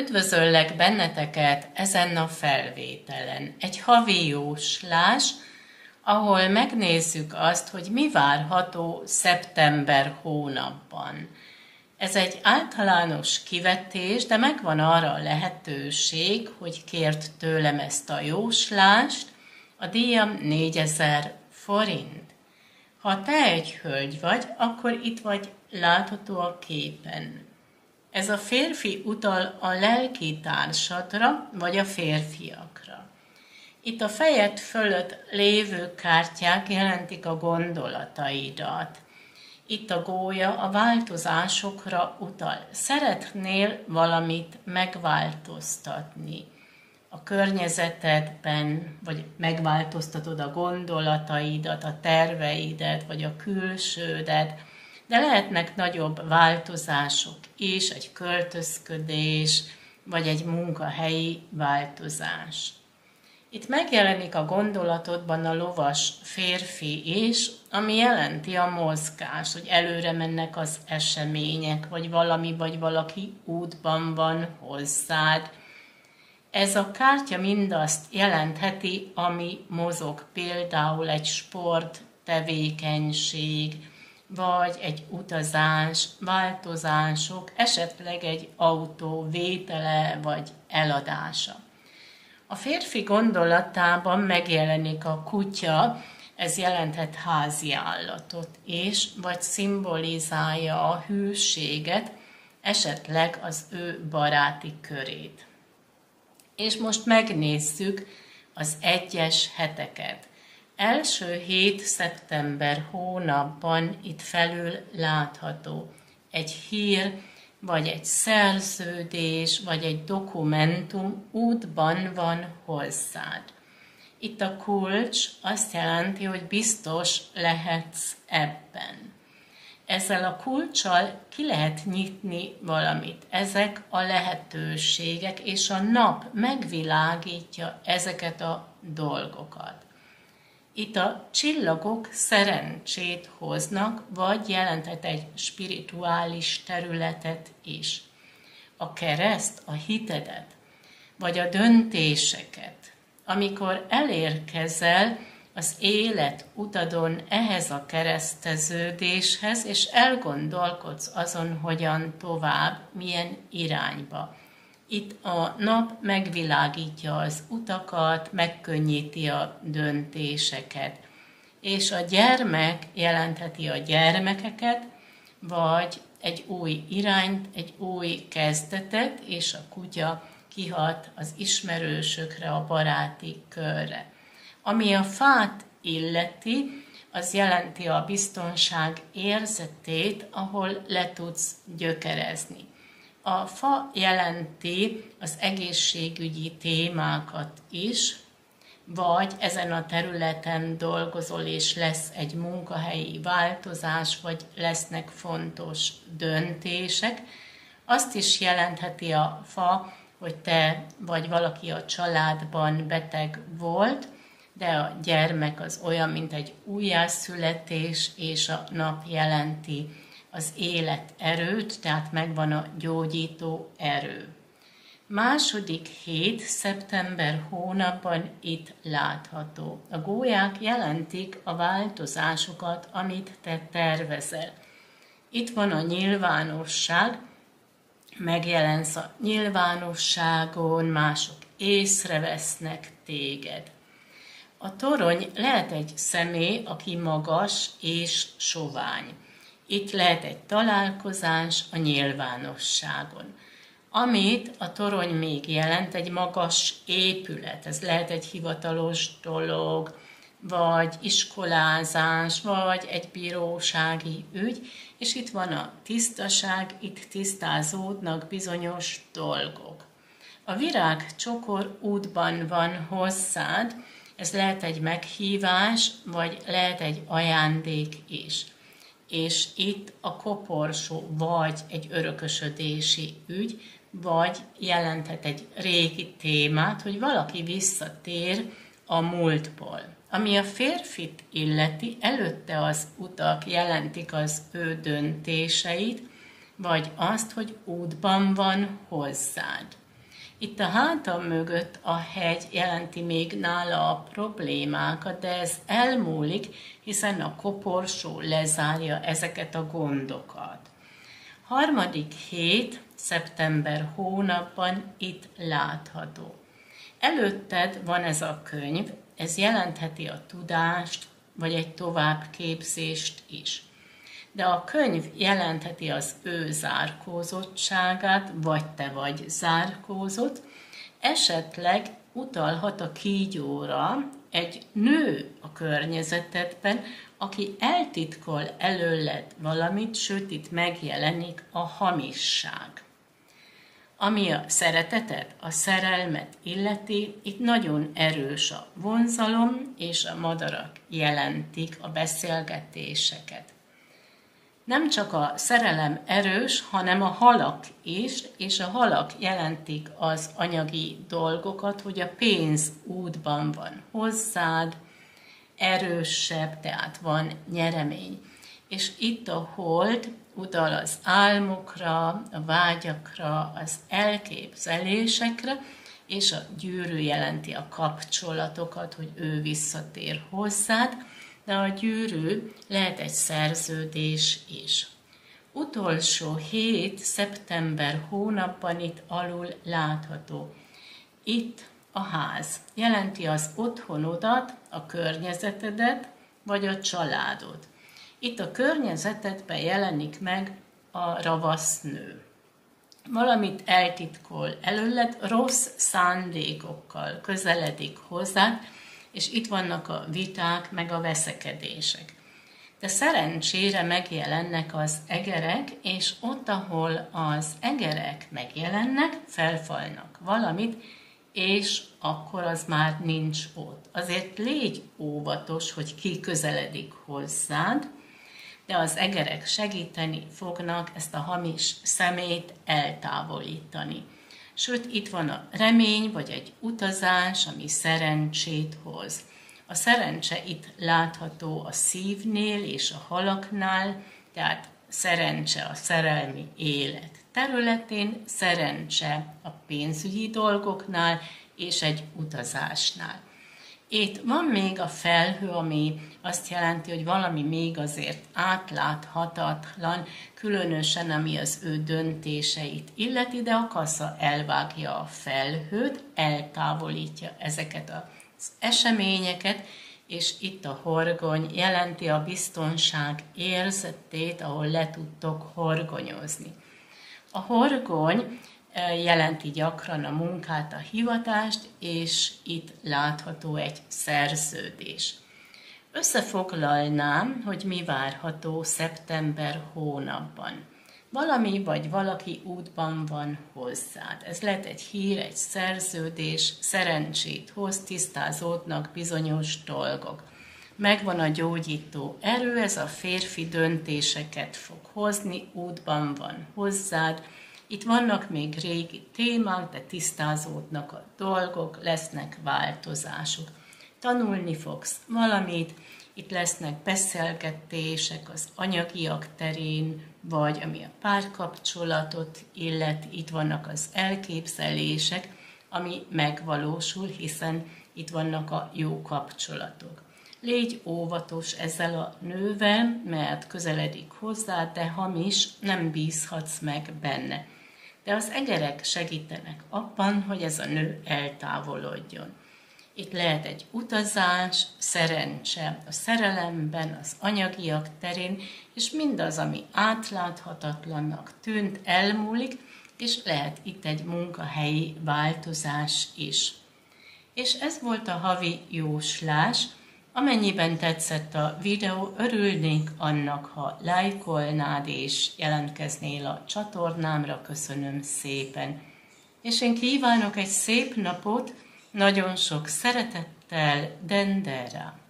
Üdvözöllek benneteket ezen a felvételen. Egy havi jóslás, ahol megnézzük azt, hogy mi várható szeptember hónapban. Ez egy általános kivetés, de megvan arra a lehetőség, hogy kért tőlem ezt a jóslást. A díjam 4000 forint. Ha te egy hölgy vagy, akkor itt vagy látható a képen. Ez a férfi utal a lelki társadra, vagy a férfiakra. Itt a fejed fölött lévő kártyák jelentik a gondolataidat. Itt a gólya a változásokra utal. Szeretnél valamit megváltoztatni a környezetedben, vagy megváltoztatod a gondolataidat, a terveidet, vagy a külsődet, de lehetnek nagyobb változások is, egy költözködés, vagy egy munkahelyi változás. Itt megjelenik a gondolatodban a lovas férfi is, ami jelenti a mozgást, hogy előre mennek az események, vagy valami, vagy valaki útban van hozzád. Ez a kártya mindazt jelentheti, ami mozog, például egy sport, tevékenység, vagy egy utazás, változások, esetleg egy autó vétele vagy eladása. A férfi gondolatában megjelenik a kutya, ez jelenthet háziállatot és vagy szimbolizálja a hűséget, esetleg az ő baráti körét. És most megnézzük az egyes heteket. Első hét szeptember hónapban itt felül látható egy hír, vagy egy szerződés, vagy egy dokumentum útban van hozzád. Itt a kulcs azt jelenti, hogy biztos lehetsz ebben. Ezzel a kulccsal ki lehet nyitni valamit. Ezek a lehetőségek, és a nap megvilágítja ezeket a dolgokat. Itt a csillagok szerencsét hoznak, vagy jelenthet egy spirituális területet is. A kereszt, a hitedet, vagy a döntéseket. Amikor elérkezel az élet utadon ehhez a kereszteződéshez, és elgondolkodsz azon, hogyan tovább, milyen irányba. Itt a nap megvilágítja az utakat, megkönnyíti a döntéseket. És a gyermek jelentheti a gyermekeket, vagy egy új irányt, egy új kezdetet, és a kutya kihat az ismerősökre, a baráti körre. Ami a fát illeti, az jelenti a biztonság érzetét, ahol le tudsz gyökerezni. A fa jelenti az egészségügyi témákat is, vagy ezen a területen dolgozol, és lesz egy munkahelyi változás, vagy lesznek fontos döntések. Azt is jelentheti a fa, hogy te vagy valaki a családban beteg volt, de a gyermek az olyan, mint egy újjászületés, és a nap jelenti az élet erőt, tehát megvan a gyógyító erő. Második hét szeptember hónapban itt látható. A gólyák jelentik a változásokat, amit te tervezel. Itt van a nyilvánosság, megjelensz a nyilvánosságon, mások észrevesznek téged. A torony lehet egy személy, aki magas és sovány. Itt lehet egy találkozás a nyilvánosságon. Amit a torony még jelent, egy magas épület, ez lehet egy hivatalos dolog, vagy iskolázás, vagy egy bírósági ügy, és itt van a tisztaság, itt tisztázódnak bizonyos dolgok. A virágcsokor útban van hozzád, ez lehet egy meghívás, vagy lehet egy ajándék is. És itt a koporsó vagy egy örökösödési ügy, vagy jelenthet egy régi témát, hogy valaki visszatér a múltból. Ami a férfit illeti, előtte az utak jelentik az ő döntéseit, vagy azt, hogy útban van hozzád. Itt a hátam mögött a hegy jelenti még nála a problémákat, de ez elmúlik, hiszen a koporsó lezárja ezeket a gondokat. Harmadik hét, szeptember hónapban itt látható. Előtted van ez a könyv, ez jelentheti a tudást, vagy egy továbbképzést is. De a könyv jelentheti az ő zárkózottságát, vagy te vagy zárkózott, esetleg utalhat a kígyóra, egy nő a környezetedben, aki eltitkol előled valamit, sőt itt megjelenik a hamisság. Ami a szeretetet, a szerelmet illeti, itt nagyon erős a vonzalom, és a madarak jelentik a beszélgetéseket. Nem csak a szerelem erős, hanem a halak is, és a halak jelentik az anyagi dolgokat, hogy a pénz útban van hozzád, erősebb, tehát van nyeremény. És itt a hold utal az álmokra, a vágyakra, az elképzelésekre, és a gyűrű jelenti a kapcsolatokat, hogy ő visszatér hozzád, de a gyűrű lehet egy szerződés is. Utolsó hét, szeptember hónapban itt alul látható. Itt a ház jelenti az otthonodat, a környezetedet, vagy a családod. Itt a környezetedben jelenik meg a ravasznő. Valamit eltitkol előled, rossz szándékokkal közeledik hozzád, és itt vannak a viták, meg a veszekedések. De szerencsére megjelennek az egerek, és ott, ahol az egerek megjelennek, felfalnak valamit, és akkor az már nincs ott. Azért légy óvatos, hogy ki közeledik hozzád, de az egerek segíteni fognak ezt a hamis szemét eltávolítani. Sőt, itt van a remény, vagy egy utazás, ami szerencsét hoz. A szerencse itt látható a szívnél és a halaknál, tehát szerencse a szerelmi élet területén, szerencse a pénzügyi dolgoknál és egy utazásnál. Itt van még a felhő, ami azt jelenti, hogy valami még azért átláthatatlan, különösen ami az ő döntéseit illeti, de a kassa elvágja a felhőt, eltávolítja ezeket az eseményeket, és itt a horgony jelenti a biztonság érzetét, ahol le tudtok horgonyozni. A horgony jelenti gyakran a munkát, a hivatást, és itt látható egy szerződés. Összefoglalnám, hogy mi várható szeptember hónapban. Valami vagy valaki útban van hozzád. Ez lehet egy hír, egy szerződés, szerencsét hoz, tisztázódnak bizonyos dolgok. Megvan a gyógyító erő, ez a férfi döntéseket fog hozni, útban van hozzád. Itt vannak még régi témák, de tisztázódnak a dolgok, lesznek változások. Tanulni fogsz valamit, itt lesznek beszélgetések az anyagiak terén, vagy ami a párkapcsolatot illeti, itt vannak az elképzelések, ami megvalósul, hiszen itt vannak a jó kapcsolatok. Légy óvatos ezzel a nővel, mert közeledik hozzá, de hamis, nem bízhatsz meg benne. De az egerek segítenek abban, hogy ez a nő eltávolodjon. Itt lehet egy utazás, szerencse a szerelemben, az anyagiak terén, és mindaz, ami átláthatatlannak tűnt, elmúlik, és lehet itt egy munkahelyi változás is. És ez volt a havi jóslás. Amennyiben tetszett a videó, örülnék annak, ha lájkolnád és jelentkeznél a csatornámra, köszönöm szépen. És én kívánok egy szép napot, nagyon sok szeretettel, Dendera!